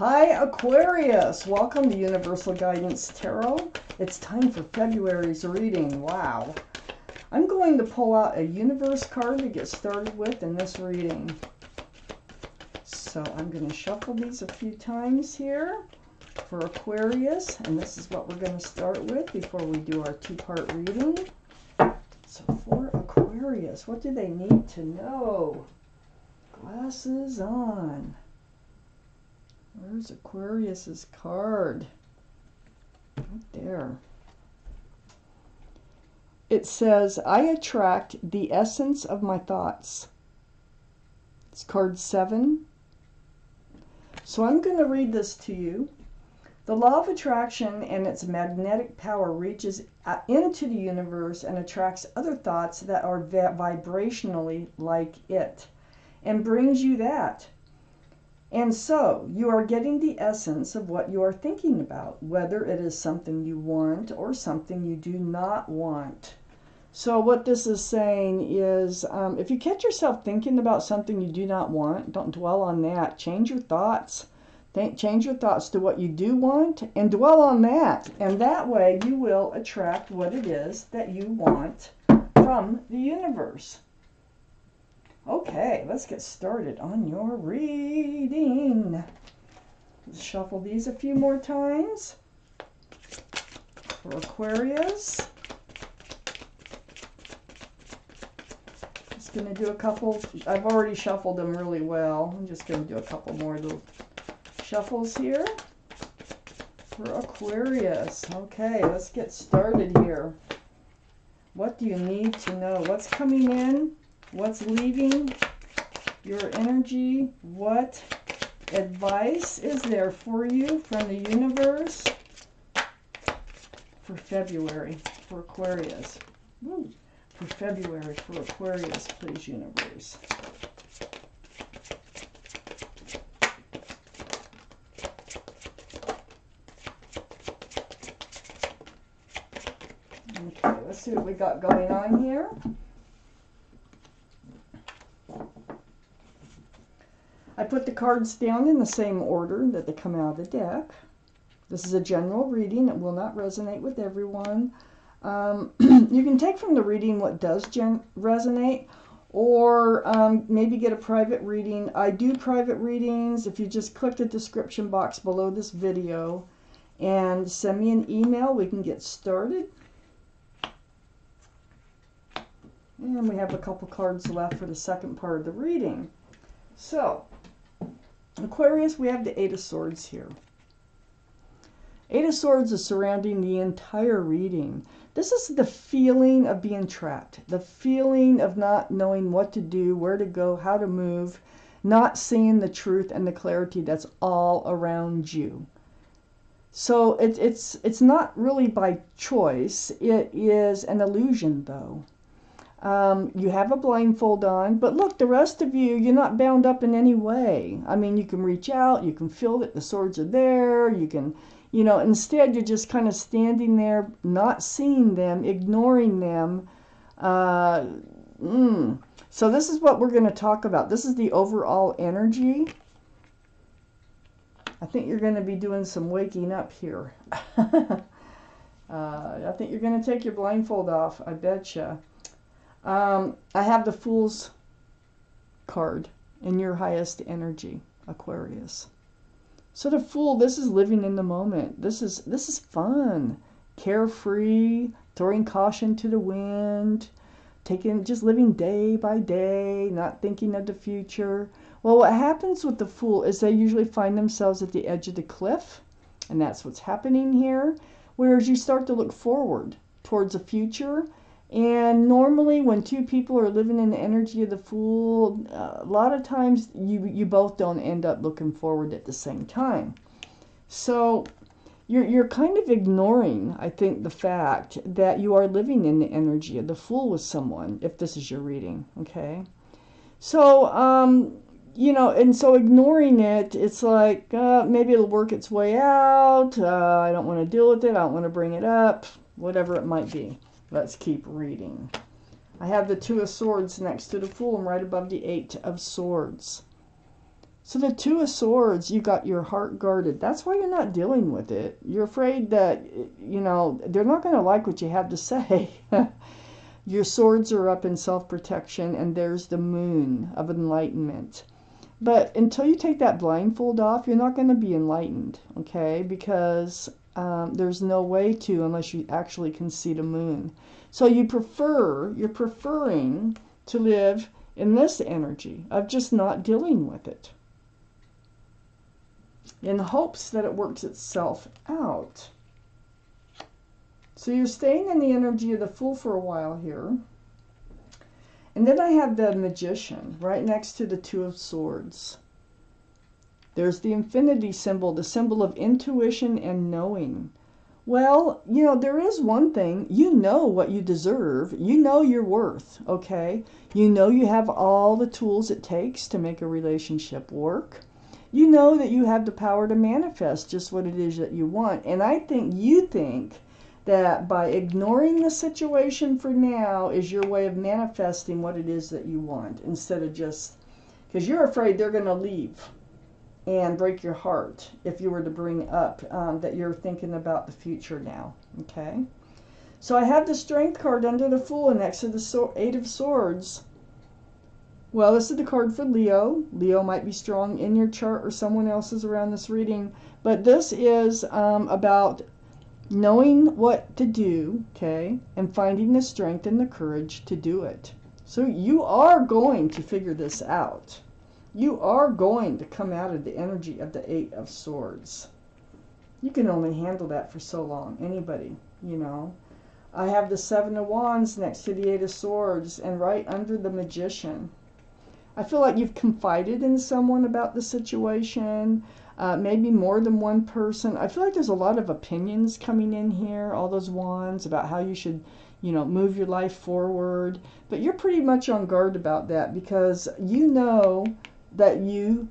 Hi Aquarius, welcome to Universal Guidance Tarot. It's time for February's reading. Wow. I'm going to pull out a universe card to get started with in this reading. So I'm going to shuffle these a few times here for Aquarius, and this is what we're going to start with before we do our two-part reading. So for Aquarius, what do they need to know? Glasses on. Where's Aquarius's card? Right there. It says, I attract the essence of my thoughts. It's card 7. So I'm going to read this to you. The law of attraction and its magnetic power reaches into the universe and attracts other thoughts that are vibrationally like it, and brings you that. And so, you are getting the essence of what you are thinking about, whether it is something you want or something you do not want. So what this is saying is, if you catch yourself thinking about something you do not want, don't dwell on that. Change your thoughts. Change your thoughts to what you do want and dwell on that. And that way you will attract what it is that you want from the universe. Okay, let's get started on your reading. Let's shuffle these a few more times for Aquarius. Just going to do a couple. I've already shuffled them really well. I'm just going to do a couple more little shuffles here for Aquarius. Okay, let's get started here. What do you need to know? What's coming in? What's leaving your energy? What advice is there for you from the universe for February, for Aquarius? Woo. For February, for Aquarius, please, universe. Okay, let's see what we got going on here. I put the cards down in the same order that they come out of the deck. This is a general reading. It will not resonate with everyone. You can take from the reading what does resonate, or maybe get a private reading. I do private readings. If you just click the description box below this video and send me an email, we can get started. And we have a couple cards left for the second part of the reading. So, Aquarius, we have the 8 of Swords here. 8 of Swords is surrounding the entire reading. This is the feeling of being trapped, the feeling of not knowing what to do, where to go, how to move, not seeing the truth and the clarity that's all around you. So it's not really by choice. It is an illusion, though. You have a blindfold on, but look, the rest of you, you're not bound up in any way. I mean, you can reach out, you can feel that the swords are there, you can, you know, instead you're just kind of standing there, not seeing them, ignoring them. So this is what we're going to talk about. This is the overall energy. I think you're going to be doing some waking up here. I think you're going to take your blindfold off, I betcha. I have the Fool's card in your highest energy, Aquarius. So the Fool, this is living in the moment. This is fun, carefree, throwing caution to the wind, just living day by day, not thinking of the future. Well, what happens with the Fool is they usually find themselves at the edge of the cliff, and that's what's happening here. Whereas you start to look forward towards the future. And normally when two people are living in the energy of the Fool, a lot of times you both don't end up looking forward at the same time. So you're kind of ignoring, I think, the fact that you are living in the energy of the Fool with someone, if this is your reading, okay? So, you know, and so ignoring it, it's like, maybe it'll work its way out. I don't want to deal with it. I don't want to bring it up, whatever it might be. Let's keep reading. I have the 2 of Swords next to the Fool and right above the 8 of Swords. So the Two of Swords, you got your heart guarded. That's why you're not dealing with it. You're afraid that, you know, they're not going to like what you have to say. Your swords are up in self-protection, and there's the Moon of enlightenment. But until you take that blindfold off, you're not going to be enlightened, okay? Because there's no way to unless you actually can see the Moon. So you prefer, you're preferring to live in this energy of just not dealing with it, in hopes that it works itself out. So you're staying in the energy of the Fool for a while here. And then I have the Magician right next to the Two of Swords. There's the infinity symbol, the symbol of intuition and knowing. Well, you know, there is one thing. You know what you deserve. You know your worth, okay? You know you have all the tools it takes to make a relationship work. You know that you have the power to manifest just what it is that you want. And I think you think that by ignoring the situation for now is your way of manifesting what it is that you want, instead of just, because you're afraid they're going to leave and break your heart if you were to bring up that you're thinking about the future now, okay? So I have the Strength card under the Fool and next to the Eight of Swords. Well, this is the card for Leo. Leo might be strong in your chart or someone else's around this reading. But this is about knowing what to do, okay, and finding the strength and the courage to do it. So you are going to figure this out. You are going to come out of the energy of the Eight of Swords. You can only handle that for so long, anybody, you know. I have the Seven of Wands next to the Eight of Swords and right under the Magician. I feel like you've confided in someone about the situation, maybe more than one person. I feel like there's a lot of opinions coming in here, all those wands, about how you should, you know, move your life forward. But you're pretty much on guard about that because you know that you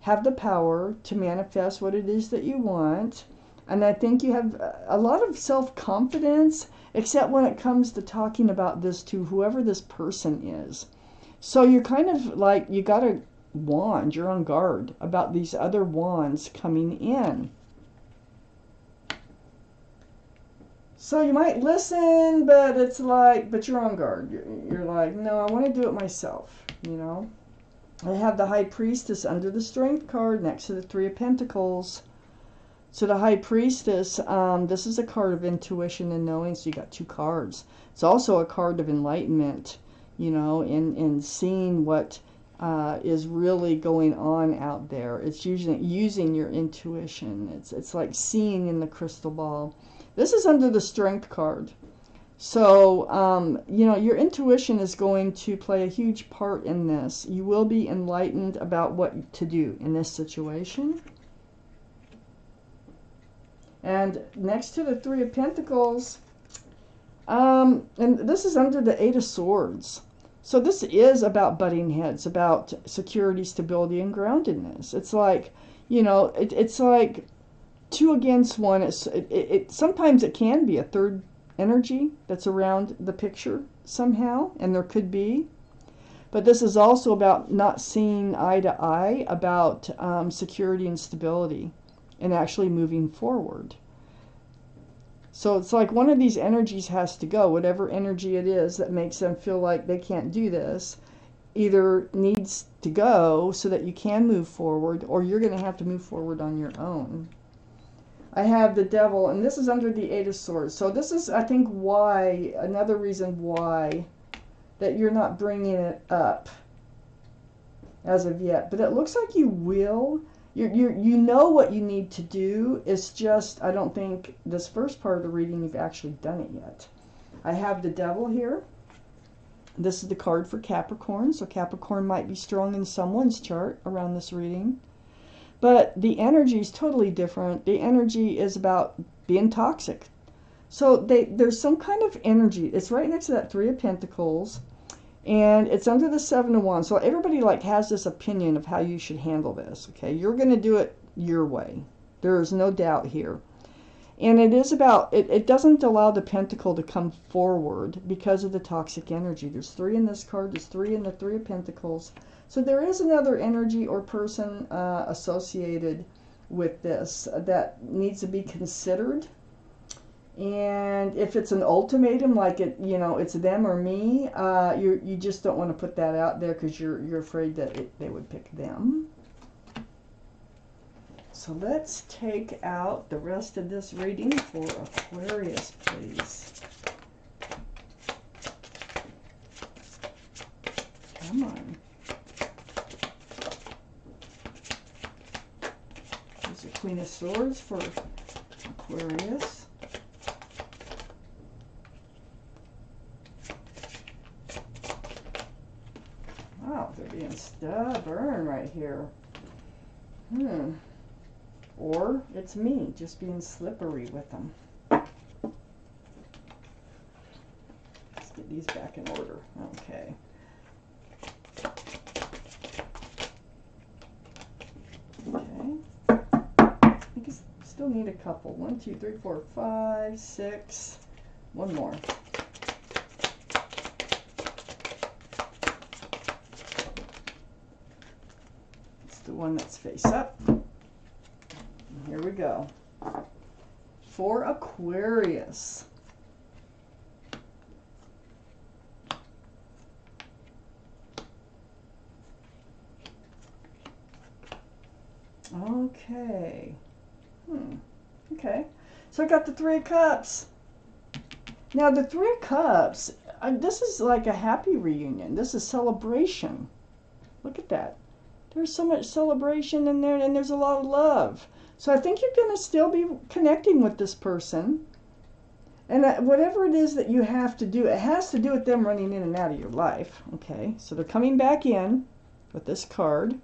have the power to manifest what it is that you want. And I think you have a lot of self-confidence, except when it comes to talking about this to whoever this person is. So you're kind of like, you got a wand, you're on guard about these other wands coming in. So you might listen, but it's like, but you're on guard. You're like, no, I want to do it myself, you know. I have the High Priestess under the Strength card next to the Three of Pentacles. So the High Priestess, this is a card of intuition and knowing, so you got two cards. It's also a card of enlightenment. You know, in seeing what is really going on out there. It's using your intuition. It's like seeing in the crystal ball. This is under the Strength card. So, you know, your intuition is going to play a huge part in this. You will be enlightened about what to do in this situation. And next to the Three of Pentacles, and this is under the Eight of Swords. So this is about butting heads, about security, stability, and groundedness. It's like, you know, it's like two against one. Sometimes it can be a third energy that's around the picture somehow, and there could be. But this is also about not seeing eye to eye, about security and stability, and actually moving forward. So it's like one of these energies has to go. Whatever energy it is that makes them feel like they can't do this either needs to go so that you can move forward, or you're going to have to move forward on your own. I have the Devil, and this is under the Eight of Swords. So this is, I think, why, another reason why, that you're not bringing it up as of yet. But it looks like you will. You know what you need to do. It's just, I don't think this first part of the reading you've actually done it yet. I have the Devil here. This is the card for Capricorn. So Capricorn might be strong in someone's chart around this reading. But the energy is totally different. The energy is about being toxic. So there's some kind of energy. It's right next to that Three of Pentacles. And it's under the Seven of Wands. So everybody like has this opinion of how you should handle this. Okay, you're going to do it your way. There is no doubt here. And it is about, it doesn't allow the pentacle to come forward because of the toxic energy. There's three in this card. There's three in the Three of Pentacles. So there is another energy or person associated with this that needs to be considered. And if it's an ultimatum, like it, you know, it's them or me, you just don't want to put that out there because you're afraid that they would pick them. So let's take out the rest of this reading for Aquarius, please. Come on. There's a Queen of Swords for Aquarius. Wow, they're being stubborn right here. Or it's me just being slippery with them. Let's get these back in order. Okay. Okay. I think I still need a couple. 1, 2, 3, 4, 5, 6. One more. It's the one that's face up. Here we go. For Aquarius. Okay. Okay. So I got the Three of Cups. Now the Three of Cups, this is like a happy reunion. This is celebration. Look at that. There's so much celebration in there, and there's a lot of love. So I think you're going to still be connecting with this person. And whatever it is that you have to do, it has to do with them running in and out of your life. Okay, so they're coming back in with this card.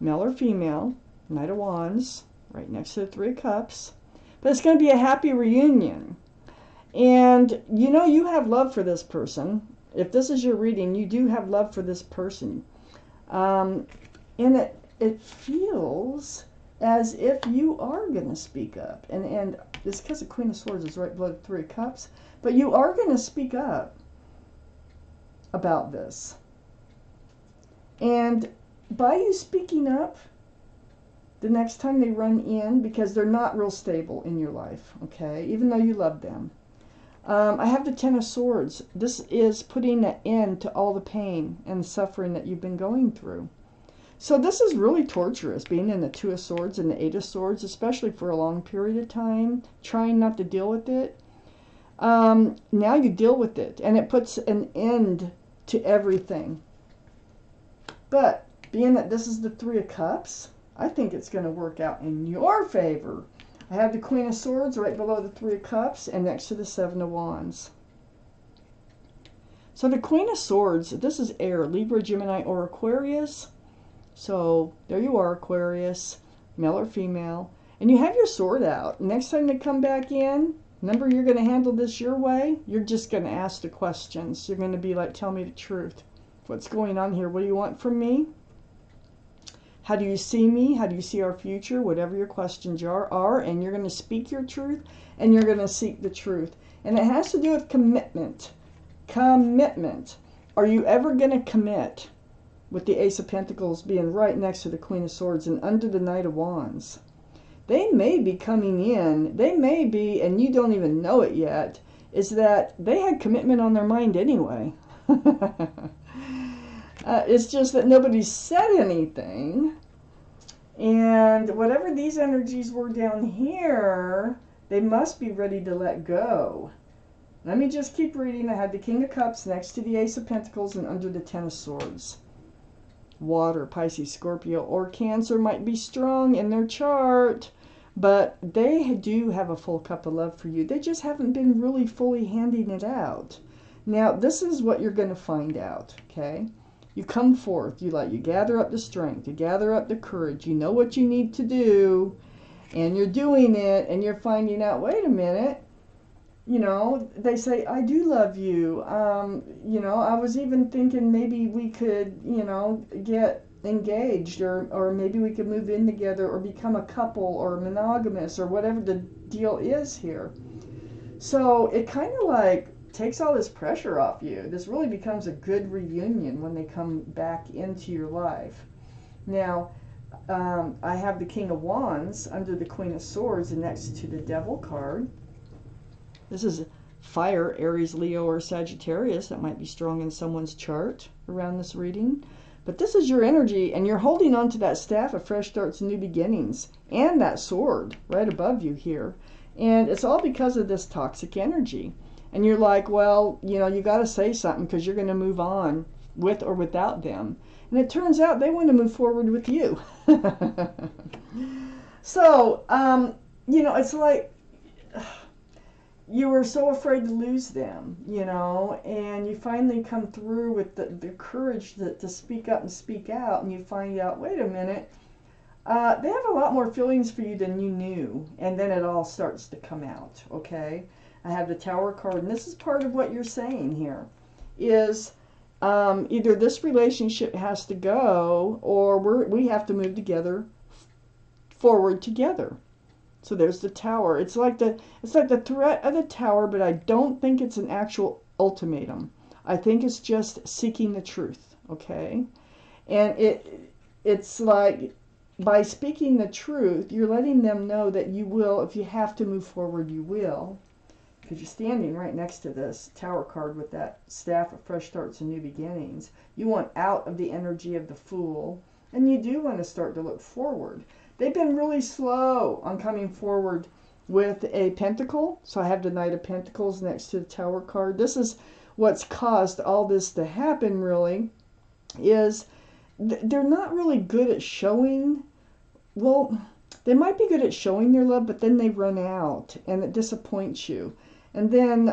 Male or female, Knight of Wands, right next to the Three of Cups. But it's going to be a happy reunion. And, you know, you have love for this person. If this is your reading, you do have love for this person. And it feels as if you are going to speak up. And it's because the Queen of Swords is right below the Three of Cups. But you are going to speak up about this. And by you speaking up, the next time they run in, because they're not real stable in your life, okay? Even though you love them. I have the Ten of Swords. This is putting an end to all the pain and suffering that you've been going through. So this is really torturous, being in the Two of Swords and the Eight of Swords, especially for a long period of time, trying not to deal with it. Now you deal with it, and it puts an end to everything. But being that this is the Three of Cups, I think it's going to work out in your favor. I have the Queen of Swords right below the Three of Cups and next to the Seven of Wands. So the Queen of Swords, this is air, Libra, Gemini, or Aquarius. So there you are, Aquarius, male or female, and you have your sword out. Next time they come back in, remember, you're going to handle this your way. You're just going to ask the questions. You're going to be like, tell me the truth. What's going on here? What do you want from me? How do you see me? How do you see our future? Whatever your questions are, and you're going to speak your truth, and you're going to seek the truth. And it has to do with commitment. Commitment. Are you ever going to commit? With the Ace of Pentacles being right next to the Queen of Swords and under the Knight of Wands. They may be coming in, they may be, and you don't even know it yet, is that they had commitment on their mind anyway. It's just that nobody said anything. And whatever these energies were down here, they must be ready to let go. Let me just keep reading. I had the King of Cups next to the Ace of Pentacles and under the Ten of Swords. Water, Pisces, Scorpio, or Cancer might be strong in their chart, but they do have a full cup of love for you. They just haven't been really fully handing it out. Now, this is what you're going to find out, okay? You come forth, you gather up the strength, you gather up the courage, you know what you need to do, and you're doing it, and you're finding out, wait a minute, you know, they say, I do love you. You know, I was even thinking maybe we could, you know, get engaged or maybe we could move in together or become a couple or monogamous or whatever the deal is here. So it kind of like takes all this pressure off you. This really becomes a good reunion when they come back into your life. Now, I have the King of Wands under the Queen of Swords and next to the Devil card. This is fire, Aries, Leo, or Sagittarius. That might be strong in someone's chart around this reading. But this is your energy, and you're holding on to that staff of fresh starts and new beginnings, and that sword right above you here. And it's all because of this toxic energy. And you're like, well, you know, you got to say something because you're going to move on with or without them. And it turns out they want to move forward with you. So, you know, it's like you were so afraid to lose them, you know, and you finally come through with the courage to speak up and speak out, and you find out, wait a minute, they have a lot more feelings for you than you knew, and then it all starts to come out, okay? I have the Tower card, and this is part of what you're saying here, is either this relationship has to go, or we have to move together, forward together. So there's the Tower. It's like the threat of the Tower, but I don't think it's an actual ultimatum. I think it's just seeking the truth, okay? And it's like by speaking the truth, you're letting them know that you will, if you have to move forward, you will, because you're standing right next to this Tower card with that staff of fresh starts and new beginnings. You want out of the energy of the Fool, and you do want to start to look forward. They've been really slow on coming forward with a Pentacle. So I have the Knight of Pentacles next to the Tower card. This is what's caused all this to happen, really, is they're not really good at showing, well, they might be good at showing their love, but then they run out and it disappoints you. And then,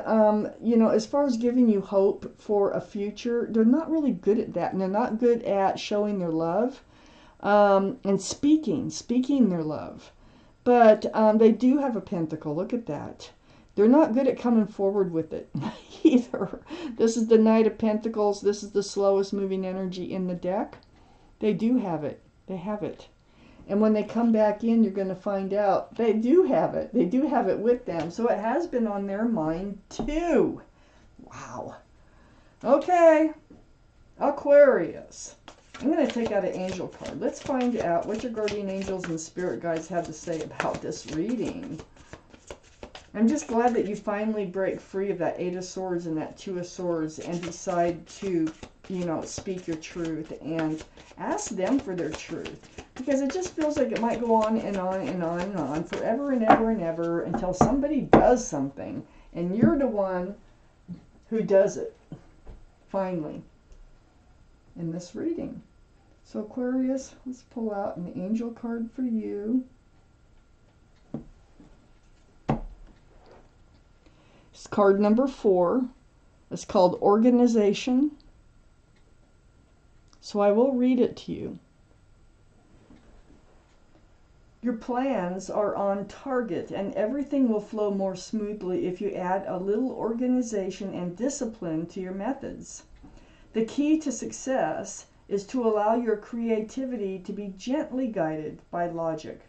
you know, as far as giving you hope for a future, they're not really good at that. And they're not good at showing their love. And speaking their love. But they do have a Pentacle. Look at that. They're not good at coming forward with it either. This is the Knight of Pentacles. This is the slowest moving energy in the deck. They do have it. They have it. And when they come back in, you're going to find out they do have it. They do have it with them. So it has been on their mind too. Wow. Okay. Aquarius. I'm going to take out an angel card. Let's find out what your guardian angels and spirit guides have to say about this reading. I'm just glad that you finally break free of that 8 of Swords and that 2 of Swords and decide to, you know, speak your truth and ask them for their truth. Because it just feels like it might go on and on and on and on forever and ever until somebody does something. And you're the one who does it, finally, in this reading. So Aquarius, let's pull out an angel card for you. It's card number 4. It's called Organization. So I will read it to you. Your plans are on target and everything will flow more smoothly if you add a little organization and discipline to your methods. The key to success is to allow your creativity to be gently guided by logic.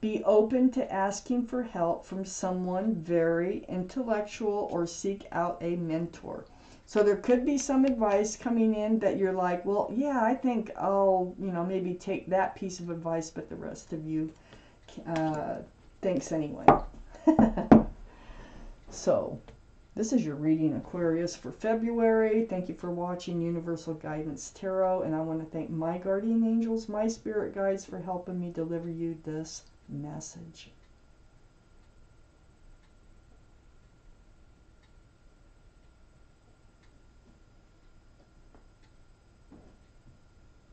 Be open to asking for help from someone very intellectual or seek out a mentor. So there could be some advice coming in that you're like, well, yeah, I think I'll, you know, maybe take that piece of advice, but the rest of you thanks anyway. So this is your reading, Aquarius, for February. Thank you for watching Universal Guidance Tarot, and I want to thank my guardian angels, my spirit guides, for helping me deliver you this message.